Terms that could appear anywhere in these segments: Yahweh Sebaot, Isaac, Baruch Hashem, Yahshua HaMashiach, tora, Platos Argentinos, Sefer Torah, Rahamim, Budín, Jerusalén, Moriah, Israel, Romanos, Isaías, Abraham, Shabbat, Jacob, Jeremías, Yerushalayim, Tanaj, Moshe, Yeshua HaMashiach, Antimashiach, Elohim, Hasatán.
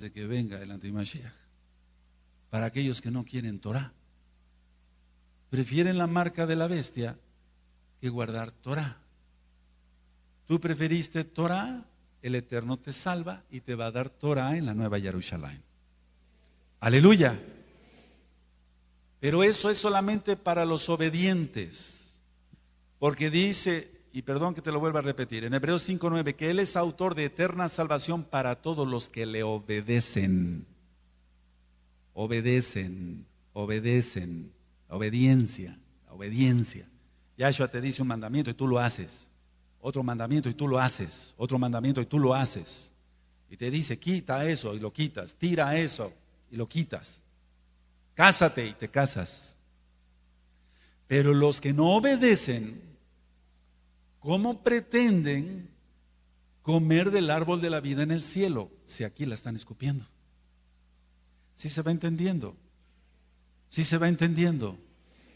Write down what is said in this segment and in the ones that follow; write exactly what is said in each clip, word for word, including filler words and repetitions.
de que venga el Antimashiach. Para aquellos que no quieren Torah, prefieren la marca de la bestia que guardar Torah. Tú preferiste Torah, el Eterno te salva y te va a dar Torah en la nueva Yerushalayim. Aleluya. Pero eso es solamente para los obedientes, porque dice, y perdón que te lo vuelva a repetir, en Hebreos cinco nueve, que Él es autor de eterna salvación para todos los que le obedecen. Obedecen, obedecen, obediencia, obediencia. Yahshua te dice un mandamiento y tú lo haces, otro mandamiento y tú lo haces, otro mandamiento y tú lo haces, y te dice quita eso y lo quitas, tira eso y lo quitas, cásate y te casas. Pero los que no obedecen, ¿cómo pretenden comer del árbol de la vida en el cielo si aquí la están escupiendo? Sí se va entendiendo, sí se va entendiendo.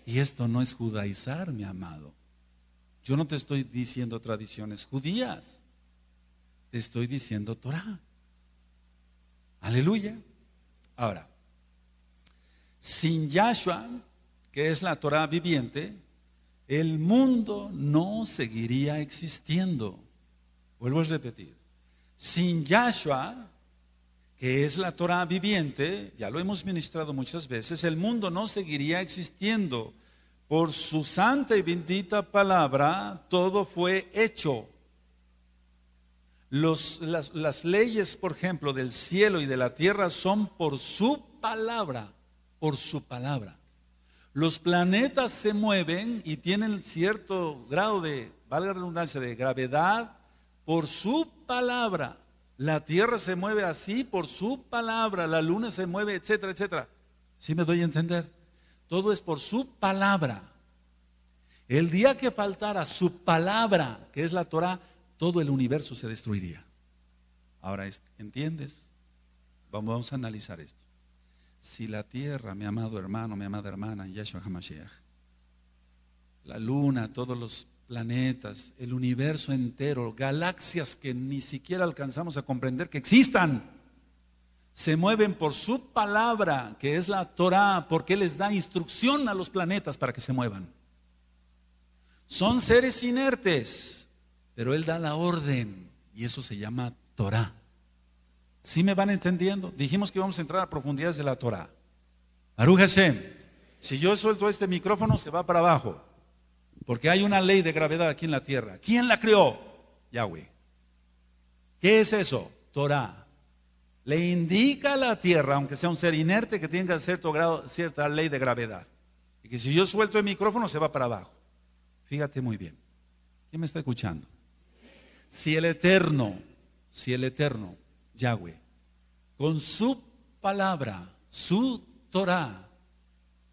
Y esto no es judaizar, mi amado. Yo no te estoy diciendo tradiciones judías, te estoy diciendo Torah. Aleluya. Ahora, sin Yahshua, que es la Torah viviente, el mundo no seguiría existiendo. Vuelvo a repetir, sin Yahshua, que es la Torah viviente, ya lo hemos ministrado muchas veces, el mundo no seguiría existiendo. Por su santa y bendita palabra todo fue hecho. Los, las, las leyes, por ejemplo, del cielo y de la tierra son por su palabra, por su palabra. Los planetas se mueven y tienen cierto grado de, valga la redundancia, de gravedad por su palabra. La tierra se mueve así por su palabra, la luna se mueve, etcétera, etcétera. ¿Sí me doy a entender? Todo es por su palabra. El día que faltara su palabra, que es la Torah, todo el universo se destruiría. Ahora, ¿entiendes? Vamos a analizar esto. Si la tierra, mi amado hermano, mi amada hermana, Yeshua HaMashiach, la luna, todos los planetas, el universo entero, galaxias que ni siquiera alcanzamos a comprender que existan, se mueven por su palabra, que es la Torah, porque Él les da instrucción a los planetas para que se muevan. Son seres inertes, pero Él da la orden, y eso se llama Torah. ¿Sí me van entendiendo? Dijimos que vamos a entrar a profundidades de la Torah. Baruch Hashem. Si yo suelto este micrófono, se va para abajo, porque hay una ley de gravedad aquí en la tierra. ¿Quién la creó? Yahweh. ¿Qué es eso? Torah. Le indica a la tierra, aunque sea un ser inerte, que tenga cierto grado, cierta ley de gravedad, y que si yo suelto el micrófono se va para abajo. Fíjate muy bien. ¿Quién me está escuchando? Si el Eterno, si el Eterno Yahweh, con su palabra, su Torah,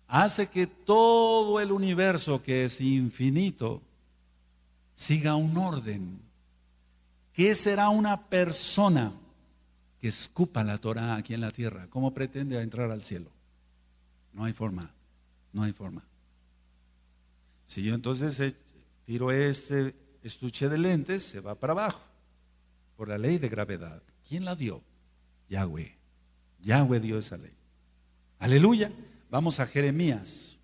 hace que todo el universo, que es infinito, siga un orden, ¿qué será una persona que escupa la Torah aquí en la tierra? ¿Cómo pretende entrar al cielo? No hay forma, no hay forma. Si yo entonces tiro este estuche de lentes, se va para abajo, por la ley de gravedad. ¿Quién la dio? Yahweh. Yahweh dio esa ley. Aleluya. Vamos a Jeremías.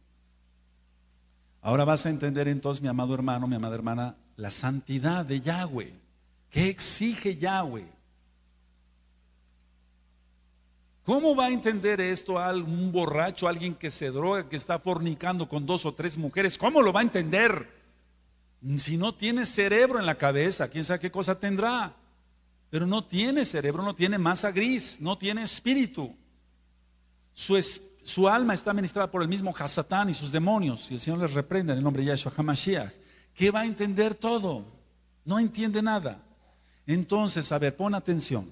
Ahora vas a entender entonces, mi amado hermano, mi amada hermana, la santidad de Yahweh. ¿Qué exige Yahweh? ¿Cómo va a entender esto a un borracho, a alguien que se droga, que está fornicando con dos o tres mujeres? ¿Cómo lo va a entender? Si no tiene cerebro en la cabeza, quién sabe qué cosa tendrá. Pero no tiene cerebro, no tiene masa gris, no tiene espíritu. Su espíritu. Su alma está ministrada por el mismo Hasatán y sus demonios, y el Señor les reprende en el nombre de Yahshua HaMashiach. ¿Qué va a entender todo? No entiende nada. Entonces, a ver, pon atención.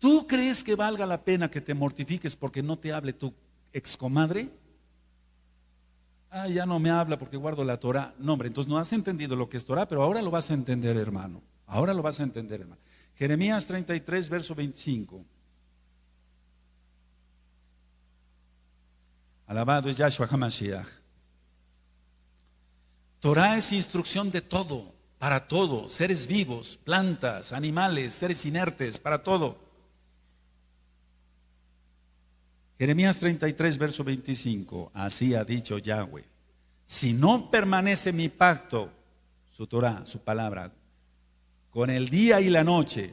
¿Tú crees que valga la pena que te mortifiques porque no te hable tu excomadre? Ah, ya no me habla porque guardo la Torah. No, hombre, entonces no has entendido lo que es Torah, pero ahora lo vas a entender, hermano. Ahora lo vas a entender, hermano. Jeremías treinta y tres, verso veinticinco. Alabado es Yahshua HaMashiach. Torah es instrucción de todo, para todo, seres vivos, plantas, animales, seres inertes, para todo. Jeremías treinta y tres, verso veinticinco. Así ha dicho Yahweh: si no permanece mi pacto, su Torah, su palabra, con el día y la noche,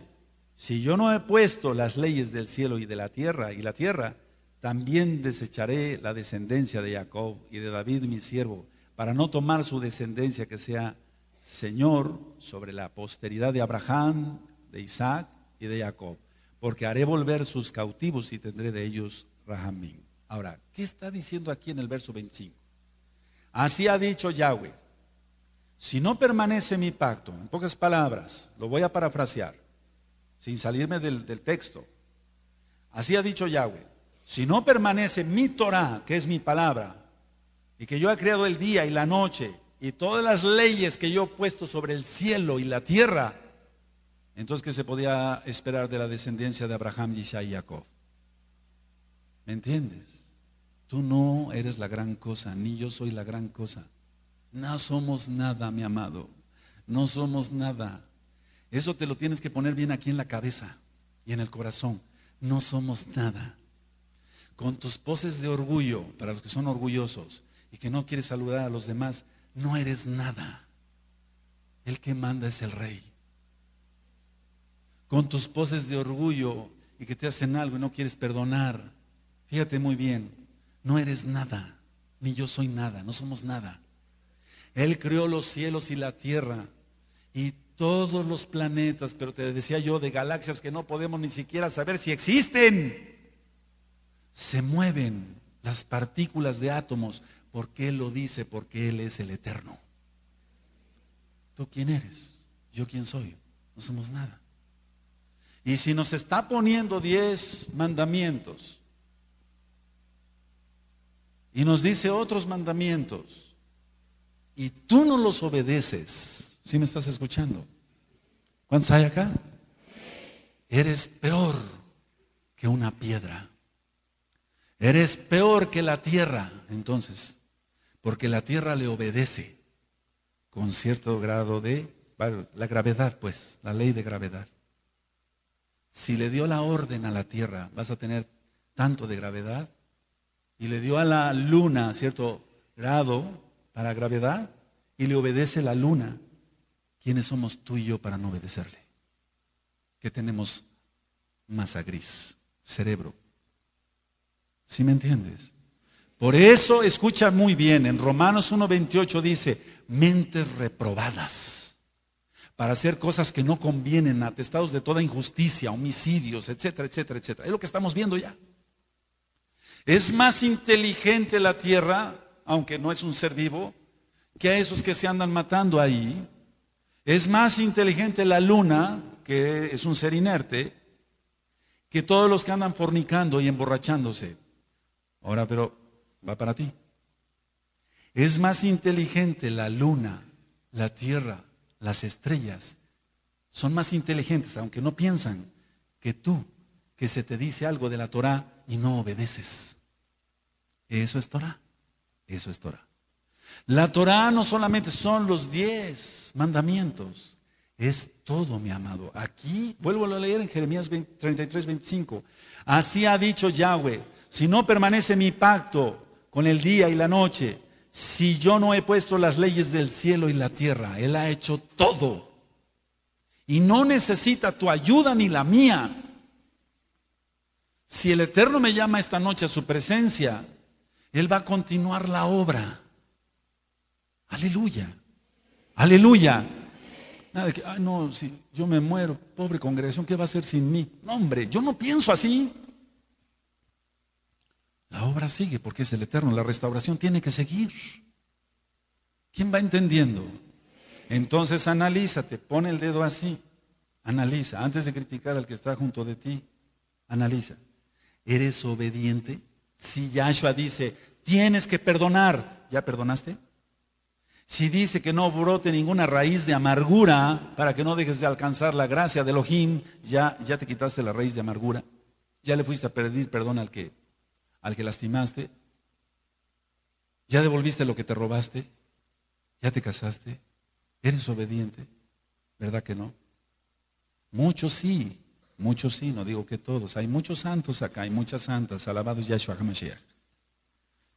si yo no he puesto las leyes del cielo y de la tierra, y la tierra, también desecharé la descendencia de Jacob y de David mi siervo, para no tomar su descendencia que sea Señor sobre la posteridad de Abraham, de Isaac y de Jacob, porque haré volver sus cautivos y tendré de ellos rahamim. Ahora, ¿qué está diciendo aquí en el verso veinticinco? Así ha dicho Yahweh: si no permanece mi pacto, en pocas palabras, lo voy a parafrasear, sin salirme del, del texto. Así ha dicho Yahweh: si no permanece mi Torah, que es mi palabra, y que yo he creado el día y la noche, y todas las leyes que yo he puesto sobre el cielo y la tierra, entonces, ¿qué se podía esperar de la descendencia de Abraham, Isaac y Jacob? ¿Me entiendes? Tú no eres la gran cosa, ni yo soy la gran cosa. No somos nada, mi amado. No somos nada. Eso te lo tienes que poner bien aquí en la cabeza y en el corazón. No somos nada. Con tus poses de orgullo, para los que son orgullosos y que no quieres saludar a los demás, no eres nada. El que manda es el Rey. Con tus poses de orgullo y que te hacen algo y no quieres perdonar, fíjate muy bien, no eres nada, ni yo soy nada, no somos nada. Él creó los cielos y la tierra y todos los planetas, pero te decía yo, de galaxias que no podemos ni siquiera saber si existen. Se mueven las partículas de átomos, porque Él lo dice, porque Él es el eterno. ¿Tú quién eres? ¿Yo quién soy? No somos nada. Y si nos está poniendo diez mandamientos y nos dice otros mandamientos y tú no los obedeces, ¿sí me estás escuchando? ¿Cuántos hay acá? Eres peor que una piedra. Eres peor que la tierra, entonces, porque la tierra le obedece con cierto grado de, bueno, la gravedad, pues, la ley de gravedad. Si le dio la orden a la tierra, vas a tener tanto de gravedad. Y le dio a la luna cierto grado para gravedad y le obedece la luna. ¿Quiénes somos tú y yo para no obedecerle? ¿Qué tenemos? Masa gris, cerebro. ¿Sí me entiendes? Por eso escucha muy bien, en Romanos uno veintiocho dice: mentes reprobadas para hacer cosas que no convienen, atestados de toda injusticia, homicidios, etcétera, etcétera, etcétera. Es lo que estamos viendo ya. Es más inteligente la tierra, aunque no es un ser vivo, que a esos que se andan matando ahí. Es más inteligente la luna, que es un ser inerte, que todos los que andan fornicando y emborrachándose. Ahora, pero va para ti. Es más inteligente la luna, la tierra, las estrellas, son más inteligentes, aunque no piensan, que tú, que se te dice algo de la Torah y no obedeces. Eso es Torah, eso es Torah. La Torah no solamente son los diez mandamientos, es todo, mi amado. Aquí, vuelvo a leer en Jeremías treinta y tres, veinticinco. Así ha dicho Yahweh: si no permanece mi pacto con el día y la noche, si yo no he puesto las leyes del cielo y la tierra, Él ha hecho todo. Y no necesita tu ayuda ni la mía. Si el Eterno me llama esta noche a su presencia, Él va a continuar la obra. Aleluya. Aleluya. Nada de que, ay no, si yo me muero, pobre congregación, ¿qué va a hacer sin mí? No, hombre, yo no pienso así. La obra sigue porque es el Eterno, la restauración tiene que seguir. ¿Quién va entendiendo? Entonces analízate, pon el dedo así, analiza, antes de criticar al que está junto de ti, analiza. ¿Eres obediente? Si Yahshua dice, tienes que perdonar, ¿ya perdonaste? Si dice que no brote ninguna raíz de amargura para que no dejes de alcanzar la gracia de Elohim, ya, ya te quitaste la raíz de amargura, ya le fuiste a pedir perdón al que al que lastimaste, ya devolviste lo que te robaste, ya te casaste, eres obediente, ¿verdad que no? Muchos sí, Muchos sí, no digo que todos. Hay muchos santos acá, hay muchas santas, alabados Yeshua HaMashiach.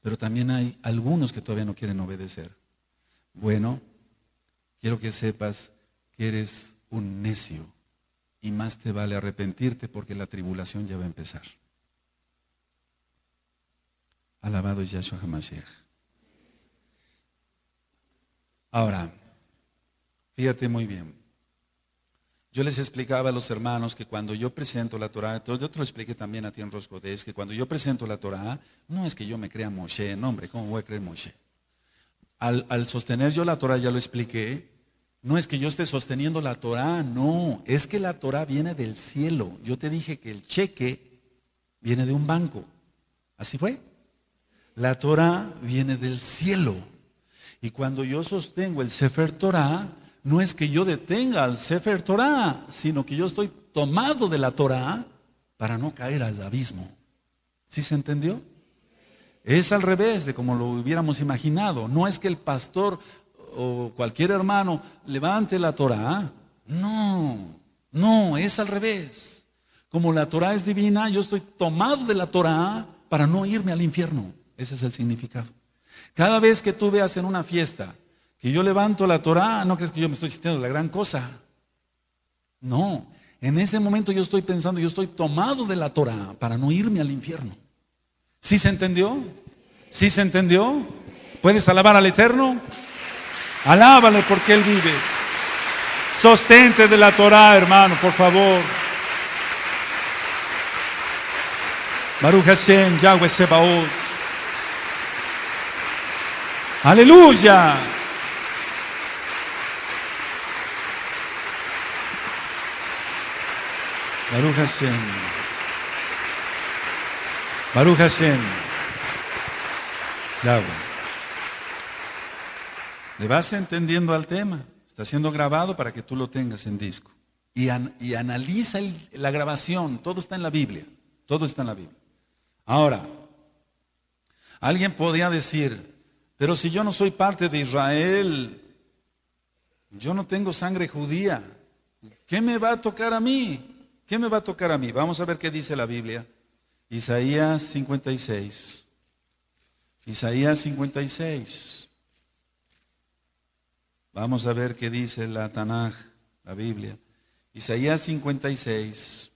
Pero también hay algunos que todavía no quieren obedecer. Bueno, quiero que sepas que eres un necio y más te vale arrepentirte porque la tribulación ya va a empezar. Alabado es Yahshua HaMashiach. Ahora, fíjate muy bien. Yo les explicaba a los hermanos que cuando yo presento la Torah, yo te lo expliqué también a ti en Roscodés, que cuando yo presento la Torah, no es que yo me crea Moshe, no hombre, ¿cómo voy a creer Moshe? Al, al sostener yo la Torah, ya lo expliqué, no es que yo esté sosteniendo la Torah, no, es que la Torah viene del cielo. Yo te dije que el cheque viene de un banco, así fue. La Torah viene del cielo. Y cuando yo sostengo el Sefer Torah, no es que yo detenga al Sefer Torah, sino que yo estoy tomado de la Torah para no caer al abismo. ¿Sí se entendió? Es al revés de como lo hubiéramos imaginado. No es que el pastor o cualquier hermano levante la Torah. No, no, es al revés. Como la Torah es divina, yo estoy tomado de la Torah para no irme al infierno. Ese es el significado. Cada vez que tú veas en una fiesta que yo levanto la Torah, no crees que yo me estoy sintiendo la gran cosa. No, en ese momento yo estoy pensando, yo estoy tomado de la Torah para no irme al infierno. ¿Sí se entendió? ¿Sí se entendió? ¿Puedes alabar al Eterno? Alábale porque Él vive. Sostente de la Torah, hermano, por favor. Baruch Hashem, Yahweh Sebaot. Aleluya. Baruch Hashem. Baruch Hashem. Yahweh. Le vas entendiendo al tema. Está siendo grabado para que tú lo tengas en disco. Y, an, y analiza el, la grabación. Todo está en la Biblia. Todo está en la Biblia. Ahora, alguien podía decir: pero si yo no soy parte de Israel, yo no tengo sangre judía, ¿qué me va a tocar a mí? ¿Qué me va a tocar a mí? Vamos a ver qué dice la Biblia. Isaías cincuenta y seis. Isaías cincuenta y seis. Vamos a ver qué dice la Tanaj, la Biblia. Isaías cincuenta y seis.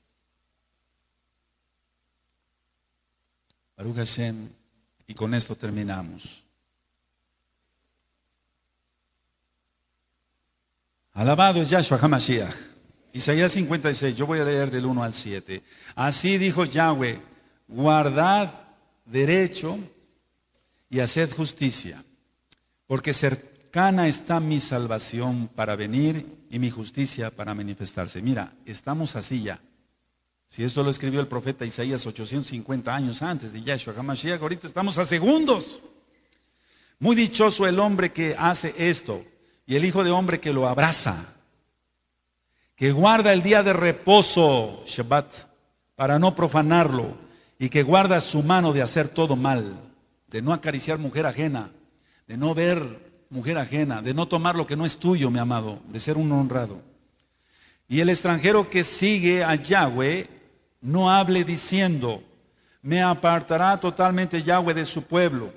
Baruch Hashem. Y con esto terminamos. Alabado es Yahshua HaMashiach. Isaías cincuenta y seis, yo voy a leer del uno al siete. Así dijo Yahweh: guardad derecho y haced justicia, porque cercana está mi salvación para venir y mi justicia para manifestarse. Mira, estamos así ya. Si esto lo escribió el profeta Isaías ochocientos cincuenta años antes de Yahshua HaMashiach, ahorita estamos a segundos. Muy dichoso el hombre que hace esto, y el hijo de hombre que lo abraza, que guarda el día de reposo, Shabbat, para no profanarlo, y que guarda su mano de hacer todo mal, de no acariciar mujer ajena, de no ver mujer ajena, de no tomar lo que no es tuyo, mi amado, de ser un honrado. Y el extranjero que sigue a Yahweh, no hable diciendo: me apartará totalmente Yahweh de su pueblo,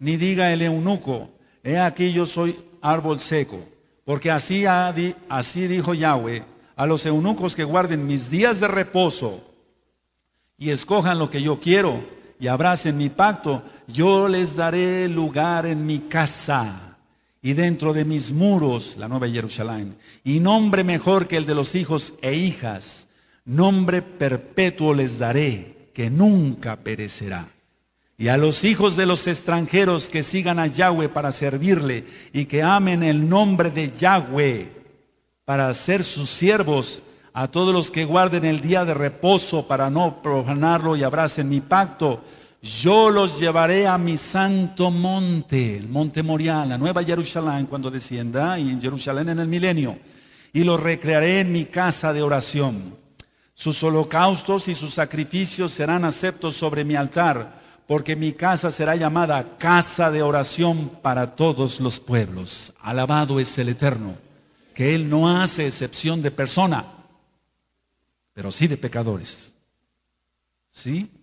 ni diga el eunuco: he aquí yo soy árbol seco, porque así, ha, así dijo Yahweh a los eunucos que guarden mis días de reposo y escojan lo que yo quiero y abracen mi pacto. Yo les daré lugar en mi casa y dentro de mis muros, la nueva Jerusalén, y nombre mejor que el de los hijos e hijas, nombre perpetuo les daré, que nunca perecerá. Y a los hijos de los extranjeros que sigan a Yahweh para servirle y que amen el nombre de Yahweh para ser sus siervos, a todos los que guarden el día de reposo para no profanarlo y abracen mi pacto, yo los llevaré a mi santo monte, el monte Moriah, la nueva Jerusalén cuando descienda, y en Jerusalén en el milenio, y los recrearé en mi casa de oración. Sus holocaustos y sus sacrificios serán aceptos sobre mi altar, porque mi casa será llamada casa de oración para todos los pueblos. Alabado es el Eterno, que Él no hace excepción de persona. pero sí de pecadores. ¿Sí?